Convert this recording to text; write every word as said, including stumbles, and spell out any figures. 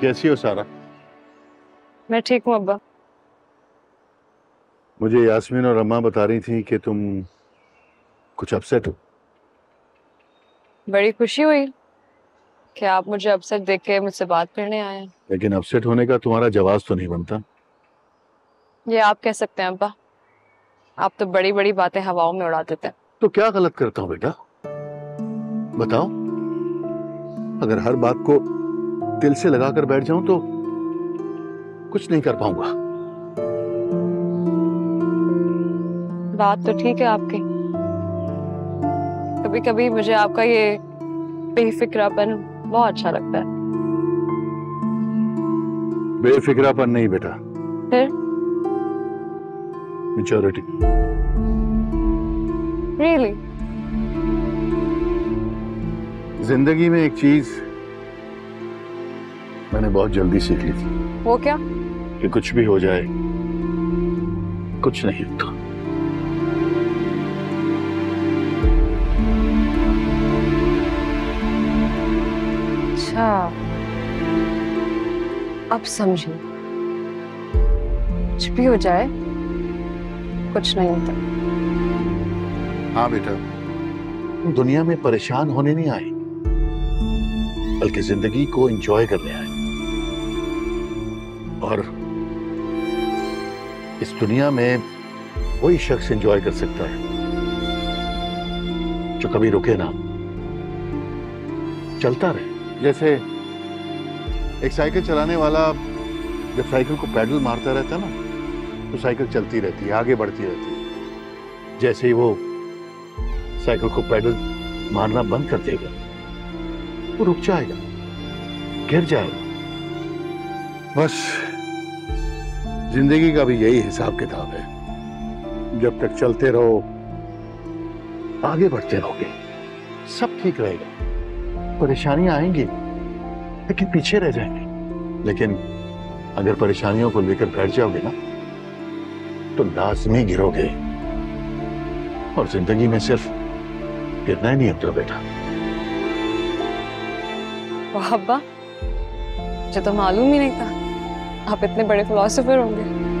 कैसी हो सारा? मैं ठीक हूँ अब्बा। मुझे यास्मीन और अम्मा बता रही थी कि तुम कुछ अपसेट हो। बड़ी खुशी हुई कि आप मुझे अपसेट देख के मुझसे बात करने आए। लेकिन अपसेट होने का तुम्हारा जवाब तो नहीं बनता। ये आप कह सकते हैं अब्बा, आप तो बड़ी बड़ी बातें हवाओं में उड़ा देते हैं। तो क्या गलत करता हूँ बेटा, बताओ? अगर हर बात को दिल से लगाकर बैठ जाऊं तो कुछ नहीं कर पाऊंगा। बात तो ठीक है आपकी। कभी कभी मुझे आपका ये बेफिक्रापन बहुत अच्छा लगता है। बेफिक्रापन नहीं बेटा, फिर मैच्योरिटी। रियली? जिंदगी में एक चीज मैंने बहुत जल्दी सीख ली थी। वो क्या? कि कुछ भी हो जाए कुछ नहीं होता। अच्छा, अब समझी। कुछ भी हो जाए कुछ नहीं होता। हाँ बेटा, तुम दुनिया में परेशान होने नहीं आई बल्कि जिंदगी को एंजॉय करने आए। और इस दुनिया में वही शख्स एंजॉय कर सकता है जो कभी रुके ना, चलता रहे। जैसे एक साइकिल चलाने वाला जब साइकिल को पैडल मारता रहता है ना, तो साइकिल चलती रहती है, आगे बढ़ती रहती है। जैसे ही वो साइकिल को पैडल मारना बंद कर देगा, वो रुक जाएगा, गिर जाएगा। बस जिंदगी का भी यही हिसाब किताब है। जब तक चलते रहो, आगे बढ़ते रहोगे, सब ठीक रहेगा। परेशानियां आएंगी लेकिन पीछे रह जाएंगे। लेकिन अगर परेशानियों को लेकर बैठ जाओगे ना, तो लाजमी गिरोगे। और जिंदगी में सिर्फ गिरना ही नहीं होता बेटा। वाह अब्बा, मुझे तो मालूम ही नहीं था आप इतने बड़े फिलोसोफर होंगे।